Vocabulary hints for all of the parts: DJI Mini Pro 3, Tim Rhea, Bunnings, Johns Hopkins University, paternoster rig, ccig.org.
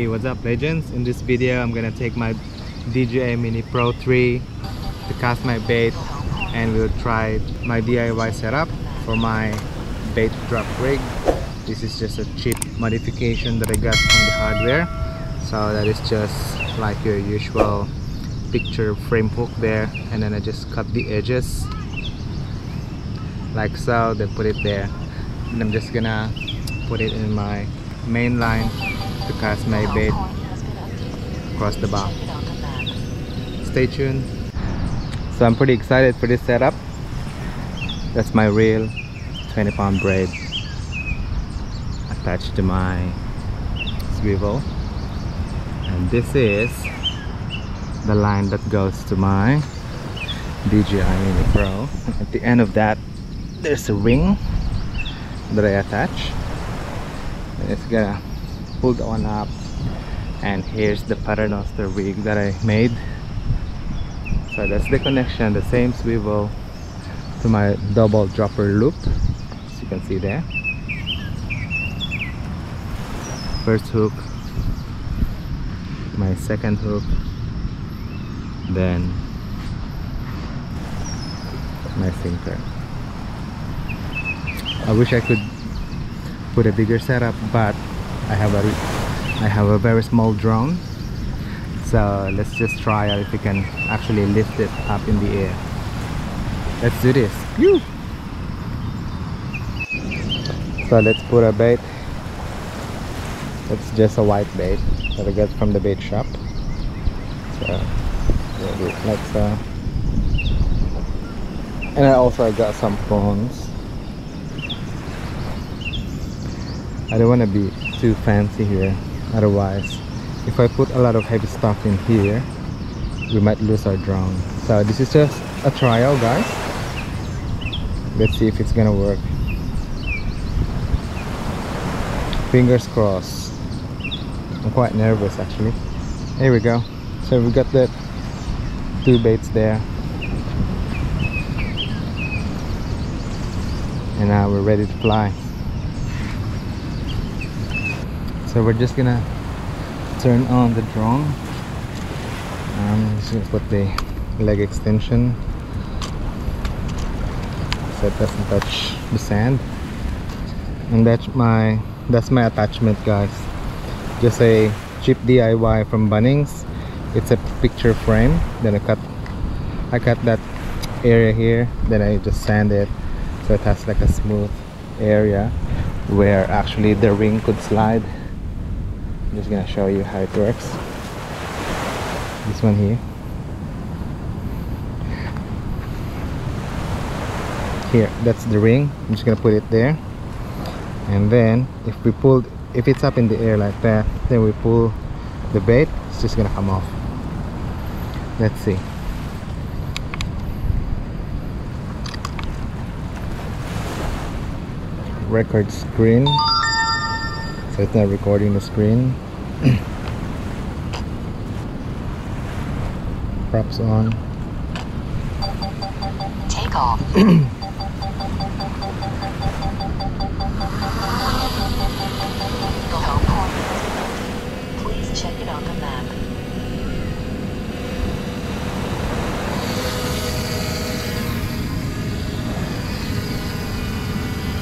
Hey, what's up legends? In this video I'm gonna take my DJI Mini Pro 3 to cast my bait, and we'll try my DIY setup for my bait drop rig. This is just a cheap modification that I got from the hardware, so that is just like your usual picture frame hook there, and then I just cut the edges like so, then put it there, and I'm just gonna put it in my main line to cast my bait across the bow. Stay tuned. So I'm pretty excited for this setup. That's my reel, 20-pound braid attached to my swivel, and this is the line that goes to my DJI Mini Pro. At the end of that there's a ring that I attach, and it's gonna pull that one up, and here's the paternoster rig that I made. So that's the connection, the same swivel to my double dropper loop, as you can see there. First hook, my second hook, then my sinker. I wish I could put a bigger setup, but I have a very small drone, so let's just try out if we can actually lift it up in the air. Let's do this. Woo! So let's put a bait. It's just a white bait that I got from the bait shop. So like so. And I also got some prawns. I don't want to be too fancy here, otherwise if I put a lot of heavy stuff in here we might lose our drone. So this is just a trial guys, let's see if it's gonna work. Fingers crossed. I'm quite nervous actually. Here we go. So we got the two baits there, and now we're ready to fly. So we're just gonna turn on the drone. I'm just gonna put the leg extension so it doesn't touch the sand. And that's my attachment guys. Just a cheap DIY from Bunnings. It's a picture frame. Then I cut that area here. Then I just sand it so it has like a smooth area where actually the ring could slide. I'm just gonna show you how it works. This one here. Here, that's the ring. I'm just gonna put it there. And then if it's up in the air like that, then we pull the bait, it's just gonna come off. Let's see. Record screen. So it's not recording the screen. Props on. Take off. The whole point. Please check it on the map.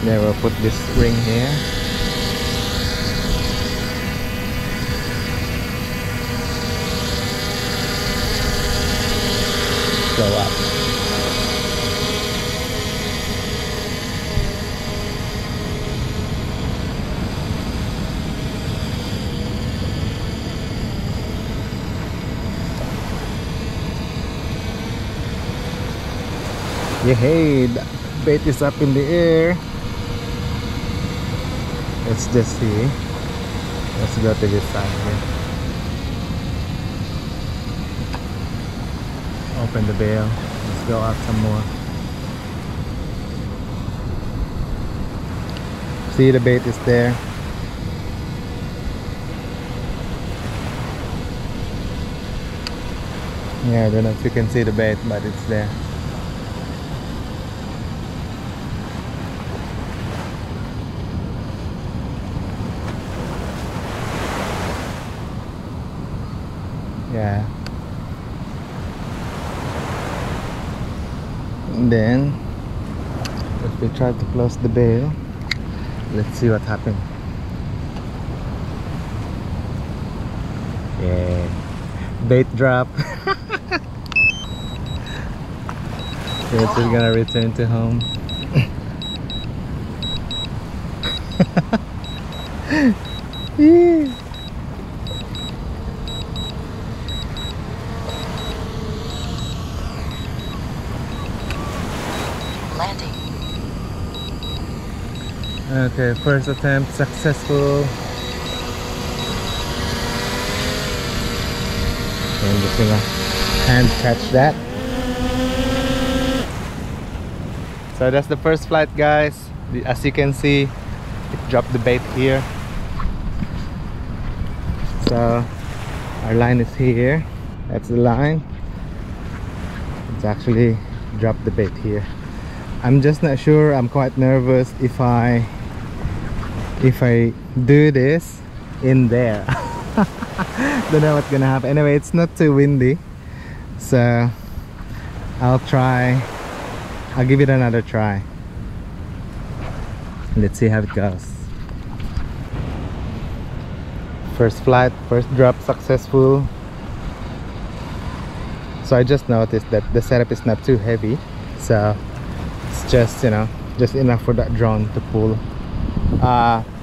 There, we'll put this ring here. Go up. Hey, the bait is up in the air. Let's just see. Let's go to this side here. Open the bail. Let's go out some more. See, the bait is there. Yeah, I don't know if you can see the bait, but it's there. Yeah. And then if we try to close the bail, let's see what happens. Yeah, bait drop. Yes, we're gonna return to home. Yeah. Landing. Okay, first attempt successful. I'm just gonna hand catch that. So that's the first flight, guys. As you can see, it dropped the bait here. So our line is here. That's the line. It's actually dropped the bait here. I'm just not sure. I'm quite nervous if I do this in there. Don't know what's gonna happen. Anyway, it's not too windy, so I'll try. I'll give it another try. Let's see how it goes. First flight, first drop successful. So I just noticed that the setup is not too heavy, so it's just, you know, just enough for that drone to pull.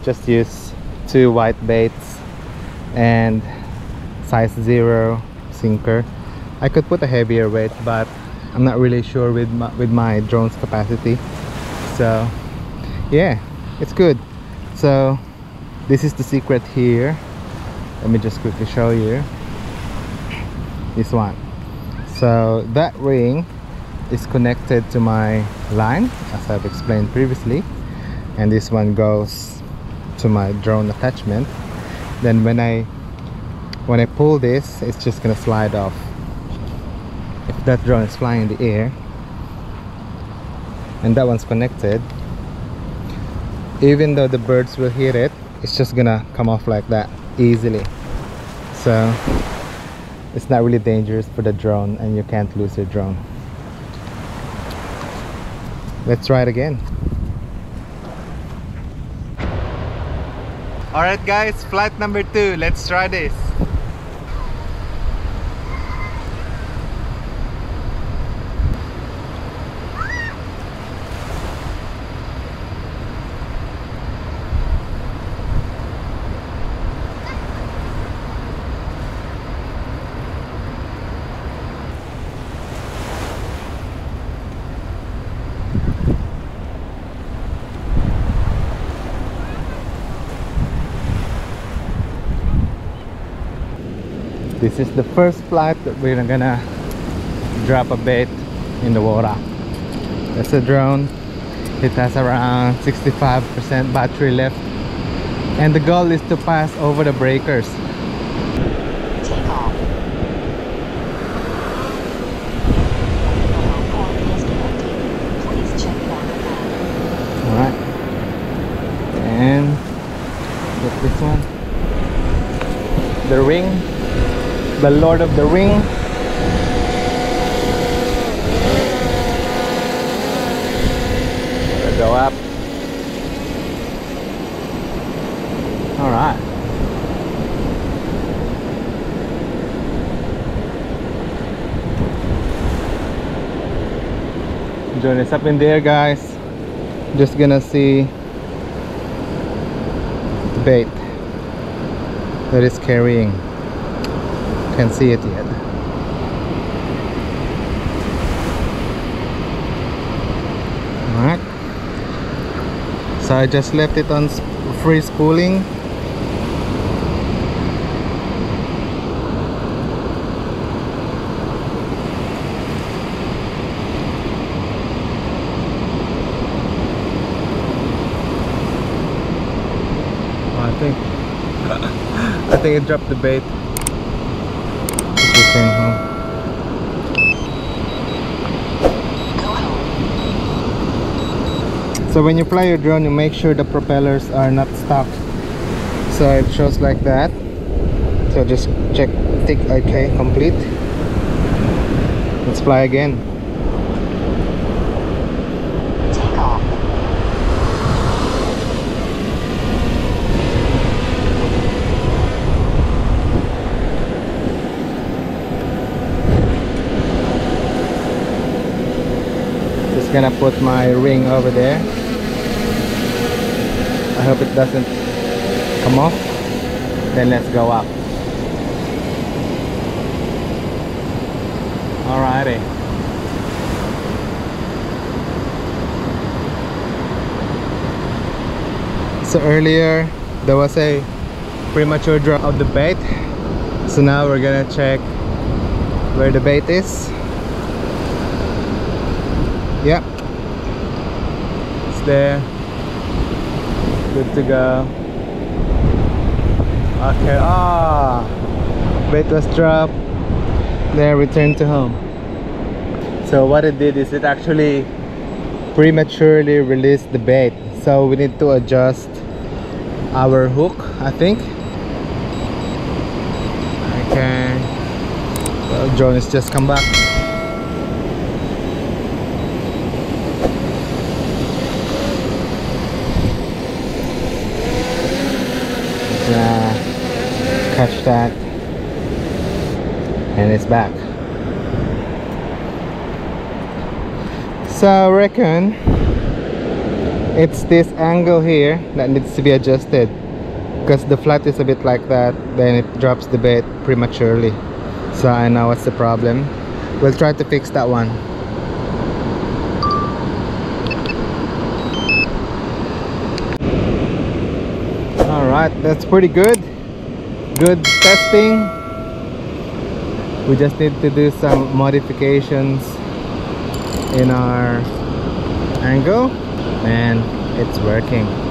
Just use 2 white baits and size 0 sinker. I could put a heavier weight, but I'm not really sure with my drone's capacity. So yeah, it's good. So this is the secret here. Let me just quickly show you this one. So that ring is connected to my line, as I've explained previously, and this one goes to my drone attachment. Then when I pull this, it's just gonna slide off. If that drone is flying in the air and that one's connected, even though the birds will hit it, it's just gonna come off like that easily. So it's not really dangerous for the drone, and you can't lose your drone. Let's try it again. Alright guys, flight number 2, let's try this. This is the first flight that we're gonna drop a bait in the water. That's a drone. It has around 65% battery left, and the goal is to pass over the breakers. Alright, and get this one, the ring. The Lord of the Ring. Gotta go up. All right. Join us up in there, guys. Just gonna see the bait that is carrying. Can't see it yet. Alright, so I just left it on free spooling. Oh, I think it dropped the bait. So when you fly your drone, you make sure the propellers are not stuck, so it shows like that. So just check tick okay, complete. Let's fly again. Take off. Just gonna put my ring over there. I hope it doesn't come off. Then let's go up. Alrighty. So earlier there was a premature drop of the bait. So now we're gonna check where the bait is. Yep, it's there. Good to go. Okay. Ah, bait was dropped. Then return to home. So what it did is it actually prematurely released the bait, so we need to adjust our hook, I think. Okay, well, drone has just come back. Catch that. And it's back. So I reckon it's this angle here that needs to be adjusted, because the flat is a bit like that, then it drops the bait prematurely. So I know what's the problem. We'll try to fix that one. Alright, that's pretty good. Good testing. We just need to do some modifications in our angle, and it's working.